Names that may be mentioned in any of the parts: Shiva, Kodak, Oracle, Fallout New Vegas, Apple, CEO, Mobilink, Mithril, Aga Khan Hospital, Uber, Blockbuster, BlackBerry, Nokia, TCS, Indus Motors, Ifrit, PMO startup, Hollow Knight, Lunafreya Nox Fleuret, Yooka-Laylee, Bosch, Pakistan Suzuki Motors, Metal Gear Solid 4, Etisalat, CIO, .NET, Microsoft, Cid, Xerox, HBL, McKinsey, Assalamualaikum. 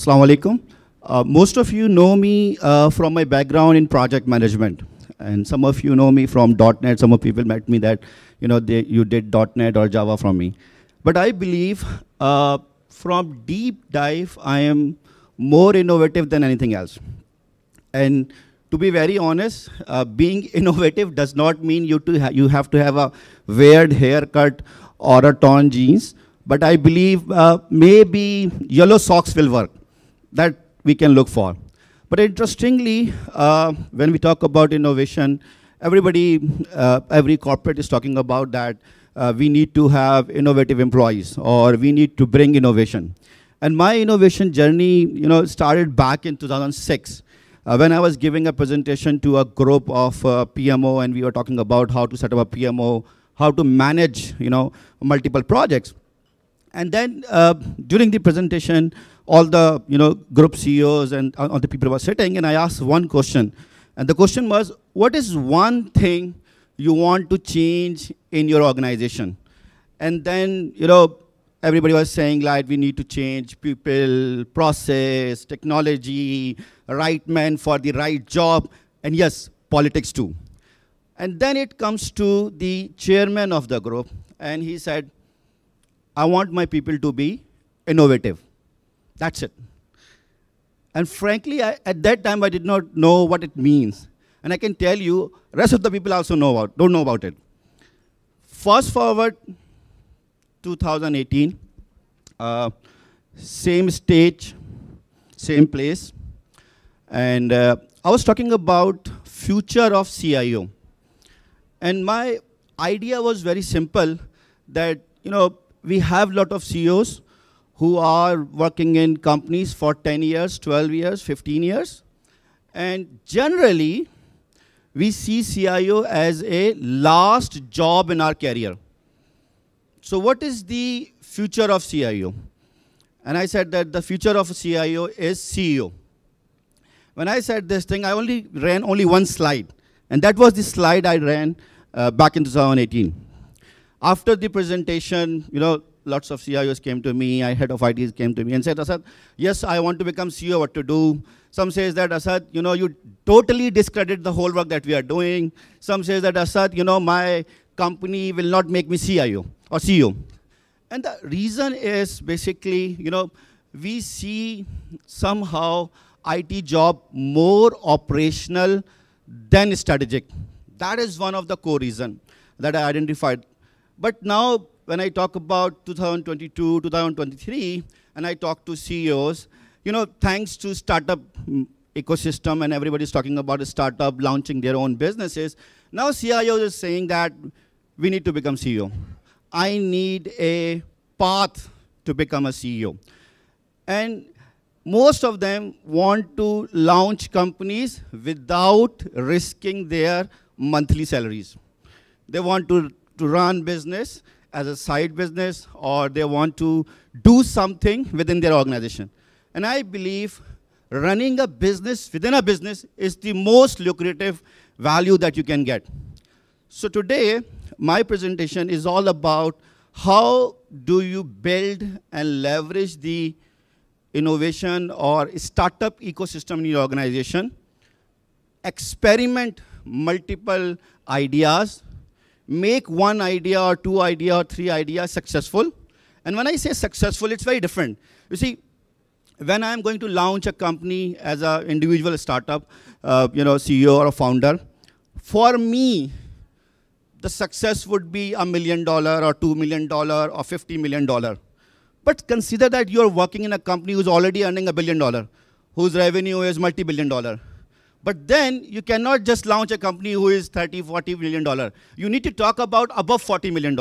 Assalamualaikum. Most of you know me from my background in project management. And some of you know me from .NET. Some of people met me that, you know, you did .NET or Java from me. But I believe from deep dive, I am more innovative than anything else. And to be very honest, being innovative does not mean you have to have a weird haircut or a torn jeans. But I believe maybe yellow socks will work. That we can look for. But interestingly, when we talk about innovation, every corporate is talking about that we need to have innovative employees or we need to bring innovation. And my innovation journey, you know, started back in 2006 when I was giving a presentation to a group of PMO, and we were talking about how to set up a PMO, how to manage, you know, multiple projects. And then during the presentation, all the group CEOs and all the people were sitting, and I asked one question. And the question was, what is one thing you want to change in your organization? And then everybody was saying, like, we need to change people, process, technology, right man for the right job, and yes, politics too. And then it comes to the chairman of the group, and he said, I want my people to be innovative. That's it. And frankly, at that time, I did not know what it means. And I can tell you, rest of the people also don't know about it. Fast forward 2018, same stage, same place. And I was talking about future of CIO. And my idea was very simple, that, you know, we have a lot of CEOs who are working in companies for 10 years, 12 years, 15 years. And generally, we see CIO as a last job in our career. So what is the future of CIO? And I said that the future of a CIO is CEO. When I said this thing, I only ran one slide. And that was the slide I ran back in 2018. After the presentation, you know, lots of CIOs came to me, head of ITs came to me and said, Asad, yes, I want to become CEO, what to do? Some says that, Asad, you know, you totally discredit the whole work that we are doing. Some says that, Asad, you know, my company will not make me CIO or CEO. And the reason is basically, you know, we see somehow IT job more operational than strategic. That is one of the core reasons that I identified. But now, when I talk about 2022, 2023, and I talk to CEOs, you know, thanks to startup ecosystem, and everybody's talking about a startup launching their own businesses, now CIOs are saying that we need to become CEO. I need a path to become a CEO. And most of them want to launch companies without risking their monthly salaries. They want to run business as a side business, or they want to do something within their organization. And I believe running a business within a business is the most lucrative value that you can get. So today, my presentation is all about how do you build and leverage the innovation or startup ecosystem in your organization, experiment multiple ideas, make one idea or two idea or three ideas successful. And when I say successful, it's very different. You see, when I'm going to launch a company as an individual startup, you know, CEO or a founder, for me, the success would be $1 million or $2 million or $50 million. But consider that you're working in a company who's already earning $1 billion, whose revenue is multi-billion-dollar. But then you cannot just launch a company who is $30–40 million. You need to talk about above $40 million.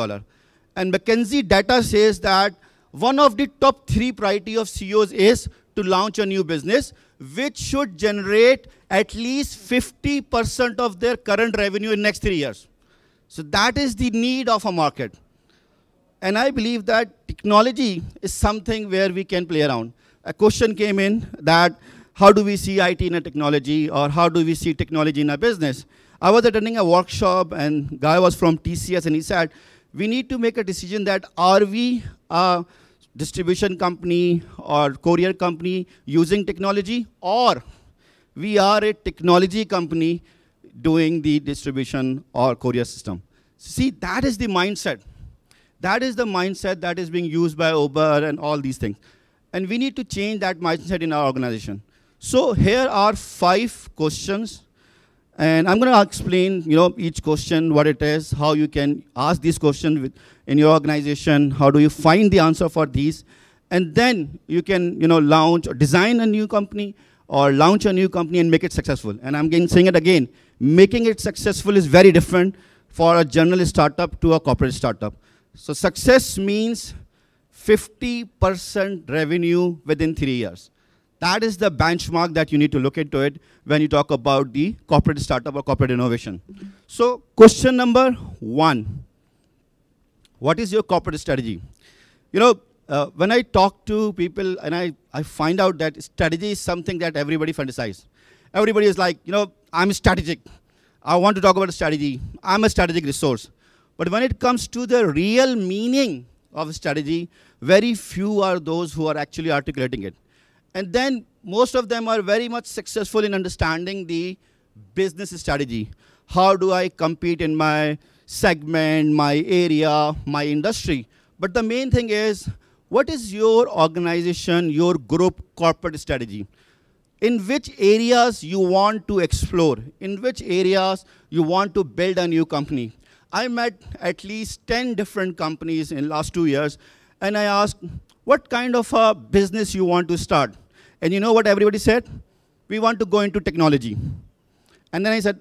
And McKinsey data says that one of the top 3 priority of CEOs is to launch a new business, which should generate at least 50% of their current revenue in next 3 years. So that is the need of a market. And I believe that technology is something where we can play around. A question came in that, how do we see IT in a technology, or how do we see technology in a business? I was attending a workshop, and guy was from TCS, and he said, we need to make a decision that are we a distribution company or courier company using technology, or we are a technology company doing the distribution or courier system. See, that is the mindset. That is the mindset that is being used by Uber and all these things. And we need to change that mindset in our organization. So here are 5 questions. And I'm going to explain, each question, what it is, how you can ask these questions in your organization, how do you find the answer for these, and then you can, launch or design a new company or launch a new company and make it successful. And I'm saying it again, making it successful is very different for a general startup to a corporate startup. So success means 50% revenue within 3 years. That is the benchmark that you need to look into it when you talk about the corporate startup or corporate innovation. So question number 1, what is your corporate strategy? When I talk to people and I find out that strategy is something that everybody fantasizes. Everybody is like, I'm strategic. I want to talk about strategy. I'm a strategic resource. But when it comes to the real meaning of strategy, very few are those who are actually articulating it. And then most of them are very much successful in understanding the business strategy. How do I compete in my segment, my area, my industry? But the main thing is, what is your organization, your group corporate strategy? In which areas you want to explore? In which areas you want to build a new company? I met at least 10 different companies in the last 2 years, and I asked, what kind of a business you want to start? And you know what everybody said? We want to go into technology. And then I said,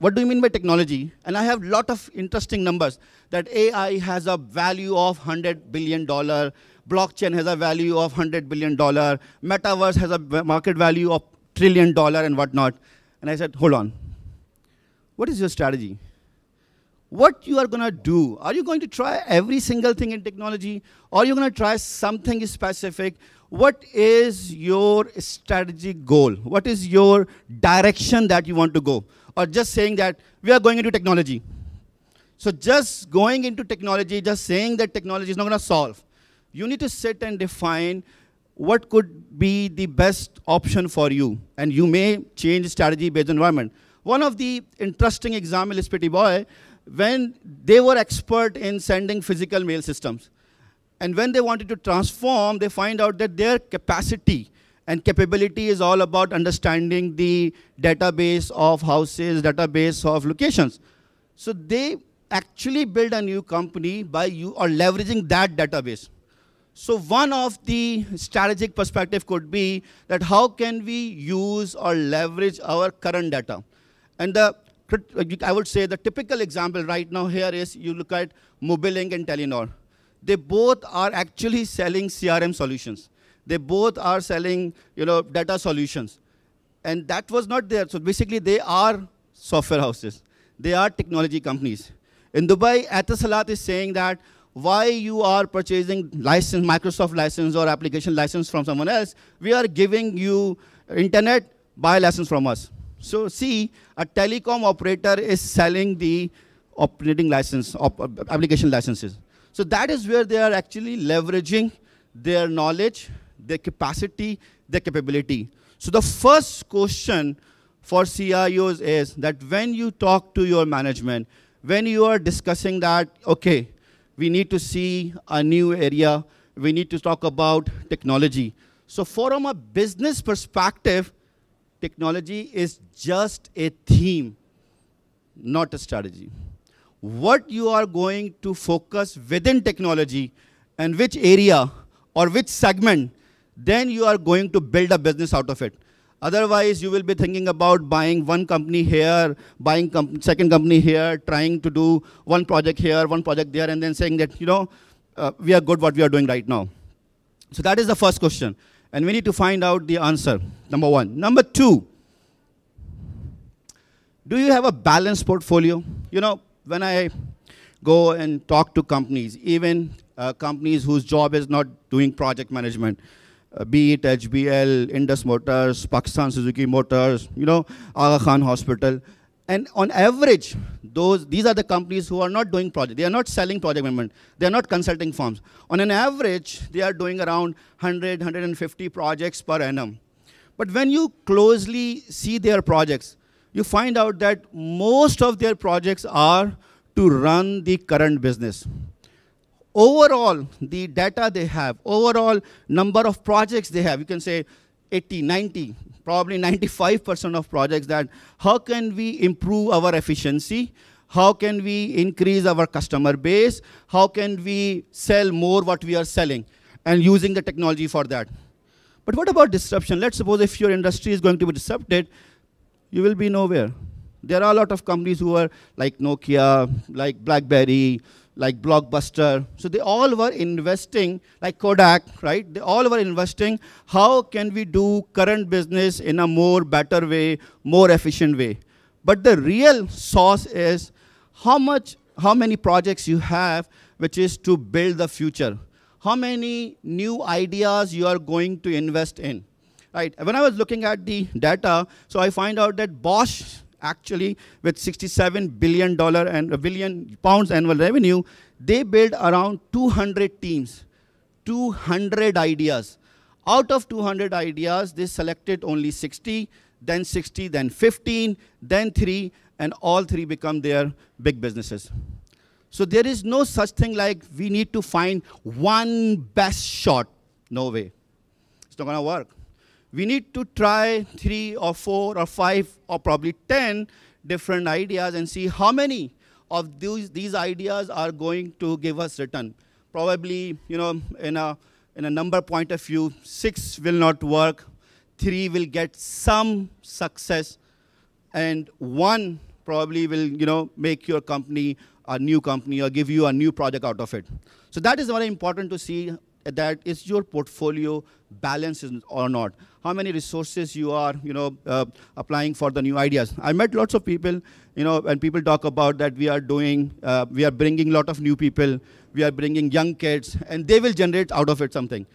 what do you mean by technology? And I have a lot of interesting numbers that AI has a value of $100 billion, blockchain has a value of $100 billion, metaverse has a market value of $1 trillion and whatnot. And I said, hold on. What is your strategy? What you are going to do? Are you going to try every single thing in technology? Or are you going to try something specific? What is your strategic goal? What is your direction that you want to go? Or just saying that we are going into technology. So just going into technology, just saying that technology is not going to solve. You need to sit and define what could be the best option for you. And you may change strategy based on environment. One of the interesting example is Pretty Boy. When they were expert in sending physical mail systems. And when they wanted to transform, they find out that their capacity and capability is all about understanding the database of houses, database of locations. So they actually build a new company by leveraging that database. So one of the strategic perspective could be that how can we use or leverage our current data? And the I would say the typical example right now here is you look at Mobilink and Telenor. They both are actually selling CRM solutions. They both are selling, data solutions. And that was not there. So basically, they are software houses. They are technology companies. In Dubai, Etisalat is saying that why you are purchasing license, Microsoft license or application license from someone else, we are giving you internet, buy license from us. So see, a telecom operator is selling the operating license, application licenses. So that is where they are actually leveraging their knowledge, their capacity, their capability. So the first question for CIOs is that when you talk to your management, when you are discussing that, okay, we need to see a new area, we need to talk about technology. So from a business perspective, technology is just a theme, not a strategy. What you are going to focus within technology and which area or which segment, then you are going to build a business out of it. Otherwise, you will be thinking about buying one company here, buying second company here, trying to do one project here, one project there, and then saying that, we are good what we are doing right now. So that is the first question. And we need to find out the answer, number one. Number two, do you have a balanced portfolio? When I go and talk to companies, even companies whose job is not doing project management, be it HBL, Indus Motors, Pakistan Suzuki Motors, Aga Khan Hospital, And on average, these are the companies who are not doing projects. They are not selling project management. They are not consulting firms. On an average, they are doing around 100, 150 projects per annum. But when you closely see their projects, you find out that most of their projects are to run the current business. Overall, the data they have, overall number of projects they have, you can say 80, 90, probably 95% of projects that how can we improve our efficiency? How can we increase our customer base? How can we sell more what we are selling and using the technology for that? But what about disruption? Let's suppose if your industry is going to be disrupted, you will be nowhere. There are a lot of companies who are like Nokia, like BlackBerry, like Blockbuster. So they all were investing, like Kodak, right? They all were investing, how can we do current business in a more better way, more efficient way? But the real source is how many projects you have, which is to build the future. How many new ideas you are going to invest in, right? When I was looking at the data, so I find out that Bosch, actually, with $67 billion and £1 billion annual revenue, they build around 200 teams, 200 ideas. Out of 200 ideas, they selected only 60, then 15, then 3, and all 3 become their big businesses. So there is no such thing like we need to find one best shot. No way. It's not going to work. We need to try 3 or 4 or 5 or probably 10 different ideas and see how many of these ideas are going to give us return. Probably, you know, in a number point of view, 6 will not work, 3 will get some success, and 1 probably will, you know, make your company a new company or give you a new project out of it. So that is very important to see that is your portfolio balance or not. How many resources you are, you know, applying for the new ideas. I met lots of people, you know, and people talk about that we are bringing a lot of new people, we are bringing young kids, and they will generate out of it something.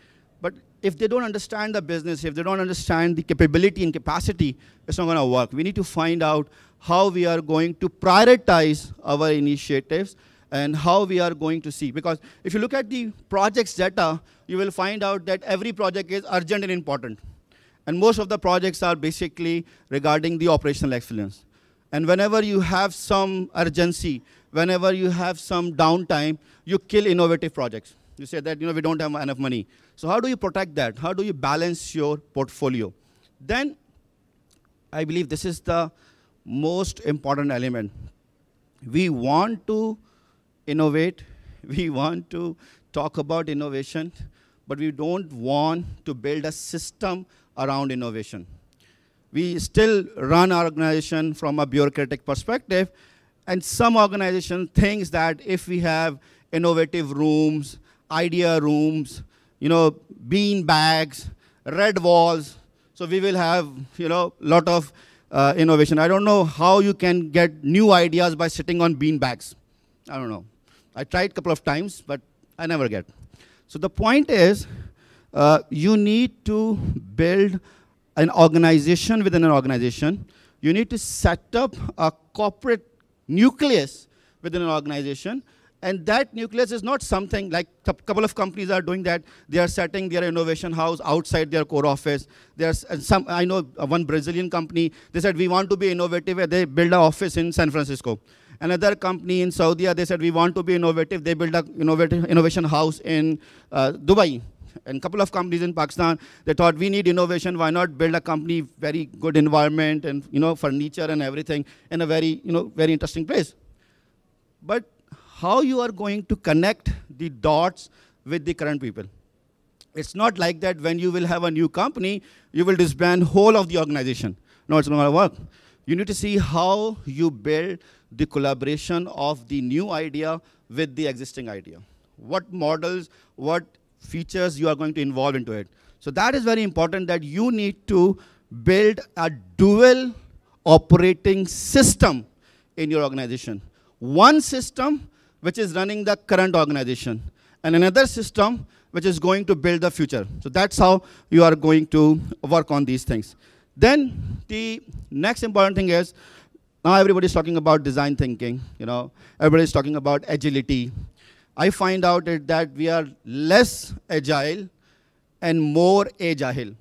But if they don't understand the business, if they don't understand the capability and capacity, it's not going to work. We need to find out how we are going to prioritize our initiatives and how we are going to see. Because if you look at the projects data, you will find out that every project is urgent and important. And most of the projects are basically regarding the operational excellence. And whenever you have some urgency, whenever you have some downtime, you kill innovative projects. You say that, you know, we don't have enough money. So how do you protect that? How do you balance your portfolio? Then I believe this is the most important element. We want to innovate, we want to talk about innovation, but we don't want to build a system around innovation. We still run our organization from a bureaucratic perspective, and some organization thinks that if we have innovative rooms, idea rooms, you know, bean bags, red walls, so we will have, you know, lot of innovation. I don't know how you can get new ideas by sitting on bean bags. I don't know. I tried a couple of times, but I never get. So the point is, you need to build an organization within an organization. You need to set up a corporate nucleus within an organization. And that nucleus is not something like a couple of companies are doing that. They are setting their innovation house outside their core office. There's some, I know one Brazilian company, they said, we want to be innovative, and they build an office in San Francisco. Another company in Saudi, they said, we want to be innovative. They built an innovation house in Dubai. And a couple of companies in Pakistan, they thought, we need innovation. Why not build a company, very good environment and, you know, furniture and everything in a very, you know, very interesting place. But how you are going to connect the dots with the current people? It's not like that when you will have a new company, you will disband whole of the organization. No, it's not going to work. You need to see how you build the collaboration of the new idea with the existing idea. What models, what features you are going to involve into it. So that is very important that you need to build a dual operating system in your organization. One system which is running the current organization and another system which is going to build the future. So that's how you are going to work on these things. Then the next important thing is Now everybody's talking about design thinking, everybody's talking about agility. I find out that we are less agile and more agile.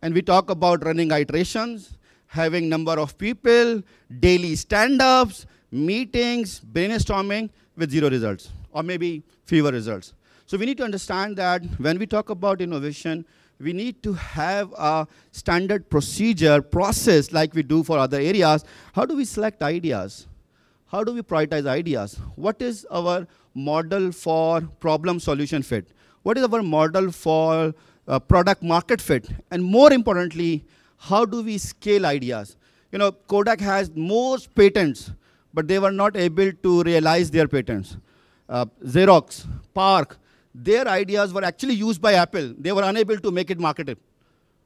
And we talk about running iterations, having number of people, daily stand-ups, meetings, brainstorming with zero results, or maybe fewer results. So we need to understand that when we talk about innovation, we need to have a standard procedure, process, like we do for other areas. How do we select ideas? How do we prioritize ideas? What is our model for problem solution fit? What is our model for product market fit? And more importantly, how do we scale ideas? You know, Kodak has most patents, but they were not able to realize their patents. Xerox, Park, their ideas were actually used by Apple. They were unable to make it marketed.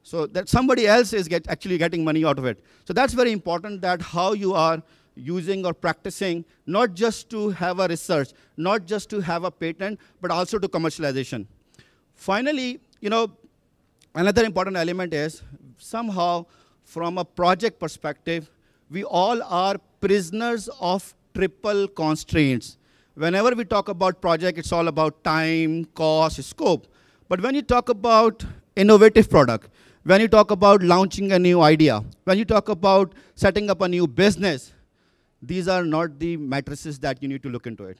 So that somebody else is actually getting money out of it. So that's very important, that how you are using or practicing, not just to have a research, not just to have a patent, but also to commercialization. Finally, another important element is somehow from a project perspective, we all are prisoners of triple constraints. Whenever we talk about project, it's all about time, cost, scope. But when you talk about innovative product, when you talk about launching a new idea, when you talk about setting up a new business, these are not the matrices that you need to look into it.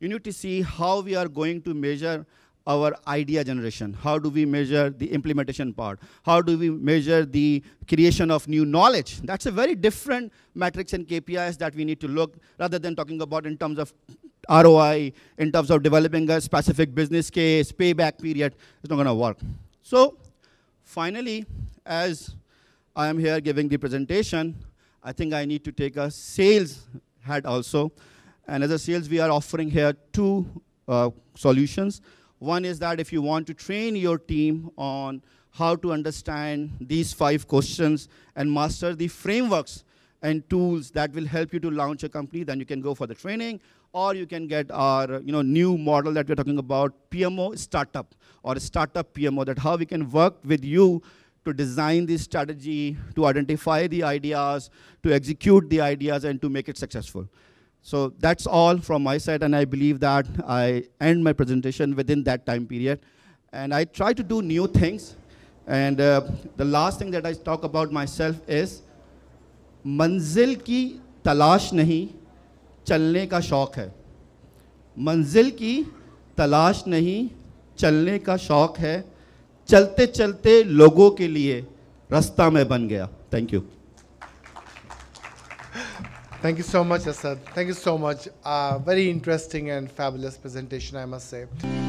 You need to see how we are going to measure our idea generation. How do we measure the implementation part? How do we measure the creation of new knowledge? That's a very different matrix and KPIs that we need to look, rather than talking about in terms of ROI, in terms of developing a specific business case, payback period. It's not going to work. So finally, as I am here giving the presentation, I think I need to take a sales hat also. And as a sales, we are offering here two solutions. One is that if you want to train your team on how to understand these 5 questions and master the frameworks and tools that will help you to launch a company, then you can go for the training. Or you can get our new model that we're talking about, PMO startup, or startup PMO, that how we can work with you to design the strategy, to identify the ideas, to execute the ideas, and to make it successful. So that's all from my side, and I believe that I end my presentation within that time period. And I try to do new things. And the last thing that I talk about myself is, manzil ki talash nahi, चलने का शौक है. मंजिल की तलाश नहीं, चलने का शौक है. चलते चलते लोगों के लिए रास्ता मैं बन गया. Thank you. Thank you so much, Asad. Thank you so much. Very interesting and fabulous presentation, I must say.